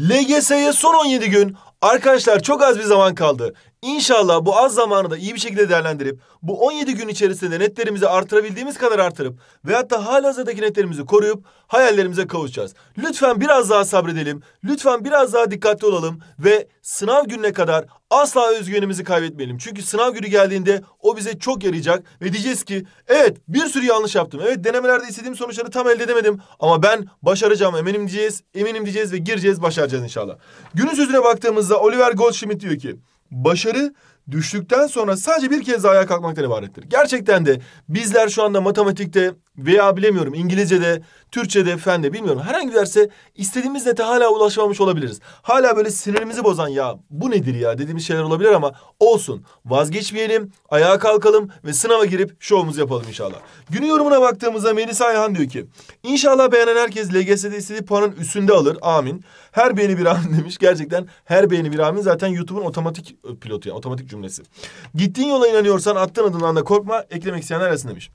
LGS'ye son 17 gün. Arkadaşlar çok az bir zaman kaldı. İnşallah bu az zamanı da iyi bir şekilde değerlendirip bu 17 gün içerisinde netlerimizi artırabildiğimiz kadar artırıp ve hatta halihazırdaki netlerimizi koruyup hayallerimize kavuşacağız. Lütfen biraz daha sabredelim. Lütfen biraz daha dikkatli olalım ve sınav gününe kadar asla özgüvenimizi kaybetmeyelim. Çünkü sınav günü geldiğinde o bize çok yarayacak ve diyeceğiz ki evet bir sürü yanlış yaptım. Evet denemelerde istediğim sonuçları tam elde edemedim ama ben başaracağım eminim diyeceğiz ve gireceğiz, başaracağız inşallah. Günün sözüne baktığımızda Oliver Goldsmith diyor ki başarı düştükten sonra sadece bir kez daha ayağa kalkmaktan ibarettir. Gerçekten de bizler şu anda matematikte veya bilemiyorum İngilizce'de, Türkçe'de, fende bilmiyorum herhangi bir derse istediğimiz nete hala ulaşmamış olabiliriz. Hala böyle sinirimizi bozan ya bu nedir ya dediğimiz şeyler olabilir ama olsun, vazgeçmeyelim, ayağa kalkalım ve sınava girip şovumuzu yapalım inşallah. Günün yorumuna baktığımızda Melisa Ayhan diyor ki İnşallah beğenen herkes LGS'de istediği puanın üstünde alır, amin. Her beğeni bir amin demiş. Gerçekten her beğeni bir amin, zaten YouTube'un otomatik pilotu yani otomatik cümlesi. Gittiğin yola inanıyorsan attığın adımdan da korkma, eklemek isteyenler arasın demiş.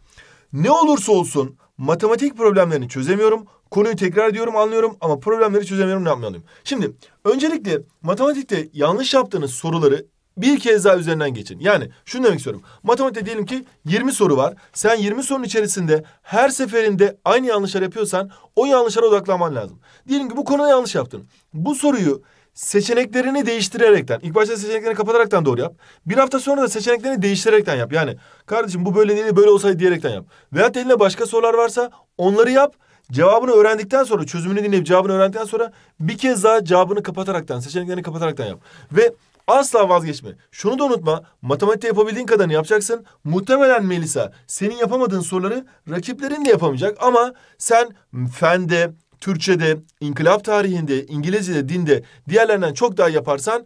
Ne olursa olsun matematik problemlerini çözemiyorum. Konuyu tekrar ediyorum, anlıyorum ama problemleri çözemiyorum, ne yapmalıyım? Şimdi öncelikle matematikte yanlış yaptığınız soruları bir kez daha üzerinden geçin. Yani şunu demek istiyorum. Matematikte diyelim ki 20 soru var. Sen 20 sorunun içerisinde her seferinde aynı yanlışlar yapıyorsan o yanlışlara odaklanman lazım. Diyelim ki bu konuda yanlış yaptın. Bu soruyu seçeneklerini değiştirerekten, ilk başta seçeneklerini kapataraktan doğru yap. Bir hafta sonra da seçeneklerini değiştirerekten yap. Yani kardeşim bu böyle değil, böyle olsaydı diyerekten yap. Veyahut elinde başka sorular varsa onları yap. Cevabını öğrendikten sonra, çözümünü dinleyip cevabını öğrendikten sonra bir kez daha cevabını kapataraktan, seçeneklerini kapataraktan yap. Ve asla vazgeçme. Şunu da unutma. Matematikte yapabildiğin kadarını yapacaksın. Muhtemelen Melisa senin yapamadığın soruları rakiplerin de yapamayacak. Ama sen fende, Türkçe'de, inkılap tarihinde, İngilizce'de, dinde diğerlerinden çok daha yaparsan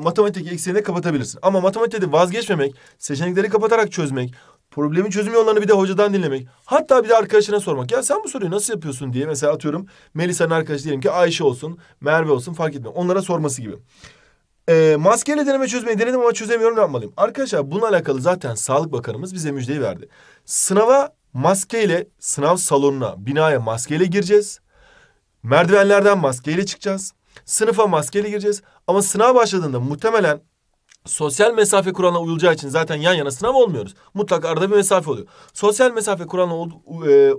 matematikteki eksiğini de kapatabilirsin. Ama matematikte de vazgeçmemek, seçenekleri kapatarak çözmek, problemin çözüm yollarını bir de hocadan dinlemek, hatta bir de arkadaşına sormak. Ya sen bu soruyu nasıl yapıyorsun diye, mesela atıyorum Melisa'nın arkadaşı diyelim ki Ayşe olsun, Merve olsun fark etmez. Onlara sorması gibi. Maskeyle deneme çözmeyi denedim ama çözemiyorum, ne yapmalıyım? Arkadaşlar bununla alakalı zaten Sağlık Bakanımız bize müjdeyi verdi. Sınava maskeyle, sınav salonuna, binaya maskeyle gireceğiz. Merdivenlerden maskeyle çıkacağız. Sınıfa maskeyle gireceğiz. Ama sınav başladığında muhtemelen sosyal mesafe kuralına uyulacağı için zaten yan yana sınav olmuyoruz. Mutlaka arada bir mesafe oluyor. Sosyal mesafe kuralına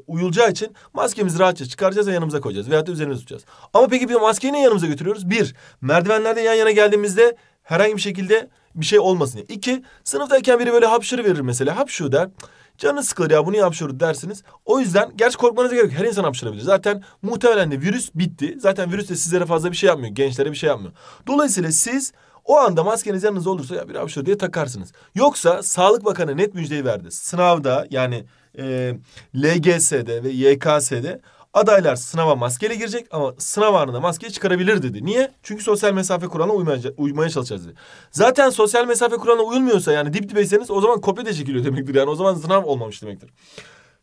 uyulacağı için maskemizi rahatça çıkaracağız ve yanımıza koyacağız. Veyahut da üzerimize tutacağız. Ama peki bir maskeyi niye yanımıza götürüyoruz? Bir, merdivenlerde yan yana geldiğimizde herhangi bir şekilde bir şey olmasın diye. İki, sınıftayken biri böyle hapşırıverir mesela. Hapşu der. Canınız sıkılır ya bunu hapşırır dersiniz. O yüzden gerçi korkmanıza gerek yok. Her insan hapşırabilir. Zaten muhtemelen de virüs bitti. Zaten virüs de sizlere fazla bir şey yapmıyor. Gençlere bir şey yapmıyor. Dolayısıyla siz o anda maskeniz yanınızda olursa ya bir hapşır diye takarsınız. Yoksa Sağlık Bakanı net müjdeyi verdi. Sınavda yani LGS'de ve YKS'de adaylar sınava maskeyle girecek ama sınav anında maskeyi çıkarabilir dedi. Niye? Çünkü sosyal mesafe kuralına uymaya çalışacağız dedi. Zaten sosyal mesafe kuralına uyulmuyorsa yani dip dibeyseniz o zaman kopya da çekiliyor demektir. Yani o zaman sınav olmamış demektir.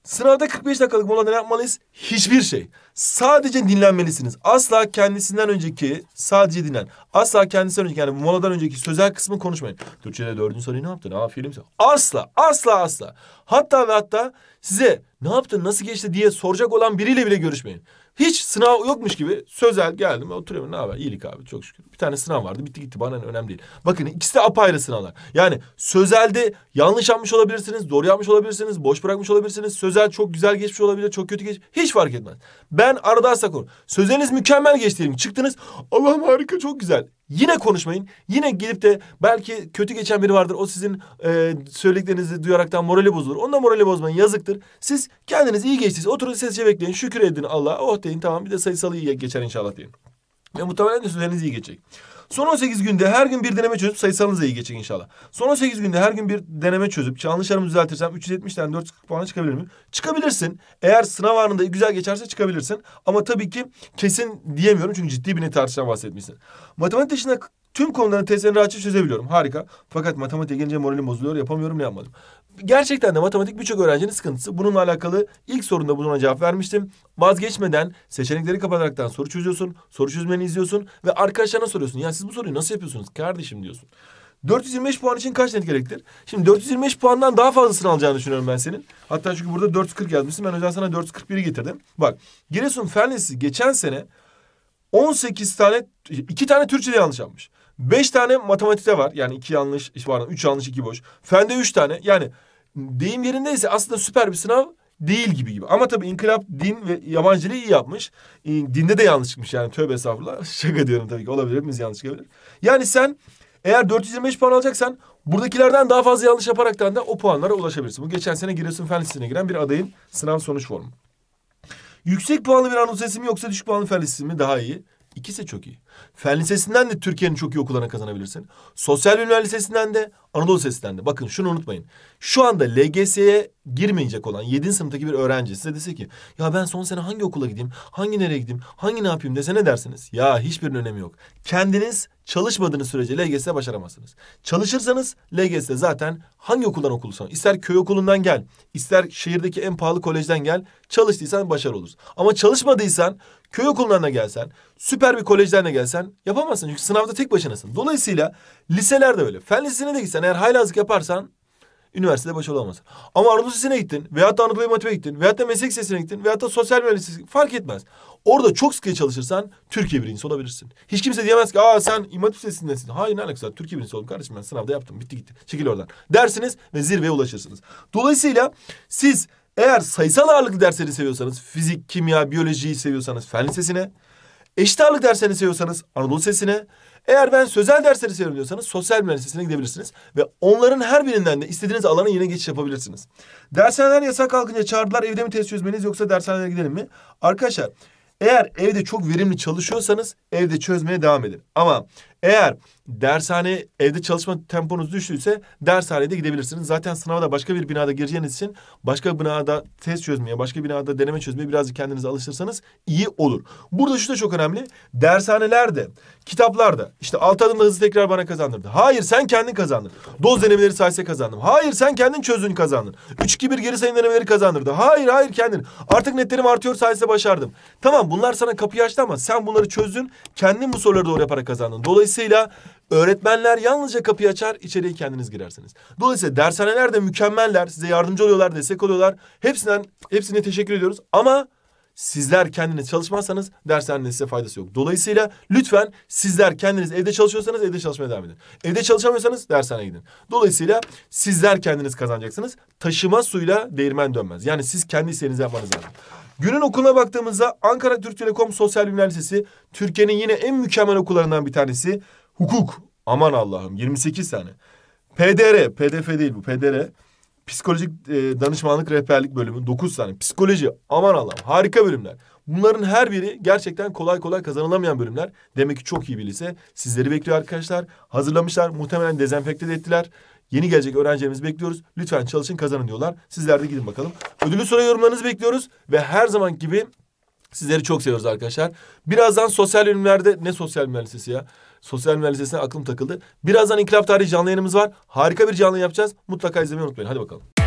Sınavda 45 dakikalık molada ne yapmalıyız? Hiçbir şey. Sadece dinlenmelisiniz. Asla kendisinden önceki, sadece dinlen. Asla kendisinden önceki, yani moladan önceki sözel kısmı konuşmayın. Türkçe'de 4. soruyu ne yaptın? Aferin sana. Asla, asla, asla. Hatta ve hatta size ne yaptın, nasıl geçti diye soracak olan biriyle bile görüşmeyin. Hiç sınav yokmuş gibi sözel geldim oturuyorum, ne haber, iyilik abi çok şükür. Bir tane sınav vardı bitti gitti, bana önemli değil. Bakın ikisi de apayrı sınavlar. Yani sözelde yanlış yapmış olabilirsiniz, doğru yapmış olabilirsiniz, boş bırakmış olabilirsiniz. Sözel çok güzel geçmiş olabilir, çok kötü geçmiş, hiç fark etmez. Ben arada asla sözeliniz mükemmel geçti, çıktınız Allah'ım harika çok güzel. Yine konuşmayın. Yine gelip de belki kötü geçen biri vardır. O sizin söylediklerinizi duyaraktan morali bozulur. Onda morali bozmayın, yazıktır. Siz kendiniz iyi geçtiniz. Oturun sessizce bekleyin. Şükür edin Allah'a. Oh deyin tamam, bir de sayısal iyi geçer inşallah deyin. Ve muhtemelen de sözleriniz iyi geçecek. Son 18 günde her gün bir deneme çözüp sayısalınız da iyi geçecek inşallah. Son 18 günde her gün bir deneme çözüp yanlışlarımı düzeltirsem 370'den 440 puana çıkabilir miyim? Çıkabilirsin. Eğer sınav anında güzel geçerse çıkabilirsin. Ama tabii ki kesin diyemiyorum çünkü ciddi bir net artıştan bahsetmişsin. Matematik dışında tüm konuların testlerini rahatça çözebiliyorum. Harika. Fakat matematiğe gelince moralim bozuluyor. Yapamıyorum, ne yapmadım? Gerçekten de matematik birçok öğrencinin sıkıntısı. Bununla alakalı ilk sorunda buna cevap vermiştim. Vazgeçmeden seçenekleri kapataraktan soru çözüyorsun. Soru çözmeni izliyorsun ve arkadaşlarına soruyorsun. Ya siz bu soruyu nasıl yapıyorsunuz kardeşim diyorsun. 425 puan için kaç net gerektir? Şimdi 425 puandan daha fazlasını alacağını düşünüyorum ben senin. Hatta çünkü burada 440 yazmışsın. Ben özel sana 441'i getirdim. Bak Giresun Fen Lisesi geçen sene 18 tane, 2 tane Türkçe'de yanlış yapmış. 5 tane matematikte var. Yani 2 yanlış, pardon 3 yanlış 2 boş. Fende 3 tane. Yani deyim yerindeyse aslında süper bir sınav değil gibi. Ama tabii inkılap, din ve yabancı dili iyi yapmış. Dinde de yanlış çıkmış yani, tövbe estağfurullah. Şaka diyorum tabii ki, olabilir, hepimiz yanlış çıkabilir. Yani sen eğer 425 puan alacaksan buradakilerden daha fazla yanlış yaparaktan da o puanlara ulaşabilirsin. Bu geçen sene Giresun Fen Lisesi'ne giren bir adayın sınav sonuç formu. Yüksek puanlı bir Anadolu Lisesi mi yoksa düşük puanlı Fen Lisesi mi daha iyi? İkisi çok iyi. Fen Lisesi'nden de Türkiye'nin çok iyi okullarına kazanabilirsin. Sosyal Bilimler Lisesi'nden de, Anadolu Lisesi'nden de. Bakın şunu unutmayın. Şu anda LGS'ye girmeyecek olan 7. sınıftaki bir öğrenci size dese ki ya ben son sene hangi okula gideyim, hangi nereye gideyim, hangi ne yapayım dese ne dersiniz? Ya hiçbirinin önemi yok. Kendiniz çalışmadığınız sürece LGS'ye başaramazsınız. Çalışırsanız LGS'de zaten hangi okuldan okulsan, ister köy okulundan gel, ister şehirdeki en pahalı kolejden gel, çalıştıysan başarılı olursun. Ama çalışmadıysan, köy okullarına gelsen, süper bir kolejden de gelsen yapamazsın. Çünkü sınavda tek başınasın. Dolayısıyla liseler de öyle. Fen lisesine de gitsen eğer haylazlık yaparsan üniversitede başarılı olamazsın. Ama Anadolu Lisesi'ne gittin veyahut da Anadolu Eğitim'e gittin veyahut da meslek lisesine gittin veyahut da sosyal mühendisliğe, fark etmez. Orada çok sıkı çalışırsan Türkiye birincisi olabilirsin. Hiç kimse diyemez ki aa sen İmam Hatip Lisesi'ndesin. Hayır, ne alakası var, Türkiye birincisi oldum kardeşim, ben sınavda yaptım, bitti gitti, çekil oradan dersiniz ve zirveye ulaşırsınız. Dolayısıyla siz eğer sayısal ağırlıklı dersleri seviyorsanız, fizik, kimya, biyolojiyi seviyorsanız Fen Lisesi'ne, eşit ağırlık derslerini seviyorsanız Anadolu Lisesi'ne, eğer ben sözel dersleri seviyorum diyorsanız Sosyal Bilimler Lisesi'ne gidebilirsiniz. Ve onların her birinden de istediğiniz alana yine geçiş yapabilirsiniz. Dershaneler yasak kalkınca çağırdılar, evde mi test çözmeniz yoksa dershanelere gidelim mi? Arkadaşlar eğer evde çok verimli çalışıyorsanız evde çözmeye devam edin. Ama eğer dershane, evde çalışma temponuz düştüyse dershanede gidebilirsiniz. Zaten sınavda başka bir binada gireceğiniz için başka binada test çözmeye, başka binada deneme çözmeye birazcık kendinizi alıştırsanız iyi olur. Burada şu da çok önemli. Dershanelerde, kitaplarda işte 6 adımda hızlı tekrar bana kazandırdı. Hayır, sen kendin kazandın. Doz denemeleri sayesinde kazandım. Hayır, sen kendin çözdün, kazandın. 3-2-1 geri sayım denemeleri kazandırdı. Hayır kendin. Artık netlerim artıyor sayesinde başardım. Tamam, bunlar sana kapıyı açtı ama sen bunları çözdün. Kendin bu soruları doğru yaparak kazandın. Dolayısıyla öğretmenler yalnızca kapıyı açar, içeriye kendiniz girersiniz. Dolayısıyla dershaneler de mükemmeller. Size yardımcı oluyorlar, destek oluyorlar. Hepsine teşekkür ediyoruz. Ama sizler kendiniz çalışmazsanız dershanenin size faydası yok. Dolayısıyla lütfen sizler kendiniz evde çalışıyorsanız evde çalışmaya devam edin. Evde çalışamıyorsanız dershaneye gidin. Dolayısıyla sizler kendiniz kazanacaksınız. Taşıma suyla değirmen dönmez. Yani siz kendi isteğinizi yapmanız lazım. Günün okuluna baktığımızda Ankara Türk Telekom Sosyal Bilimler Lisesi Türkiye'nin yine en mükemmel okullarından bir tanesi. Hukuk, aman Allah'ım, 28 tane. PDR, PDF değil bu, PDR. Psikolojik danışmanlık rehberlik bölümü 9 tane. Psikoloji, aman Allah'ım, harika bölümler. Bunların her biri gerçekten kolay kolay kazanılamayan bölümler. Demek ki çok iyi bir lise. Sizleri bekliyor arkadaşlar. Hazırlamışlar, muhtemelen dezenfekte de ettiler. Yeni gelecek öğrencilerimizi bekliyoruz. Lütfen çalışın, kazanın diyorlar. Sizler de gidin bakalım. Ödüllü soru yorumlarınızı bekliyoruz. Ve her zamanki gibi sizleri çok seviyoruz arkadaşlar. Birazdan sosyal bilimlerde, ne sosyal bilimler lisesi ya? Sosyal bilimler lisesine aklım takıldı. Birazdan inkılap tarihi canlı yayınımız var. Harika bir canlı yapacağız. Mutlaka izlemeyi unutmayın. Hadi bakalım.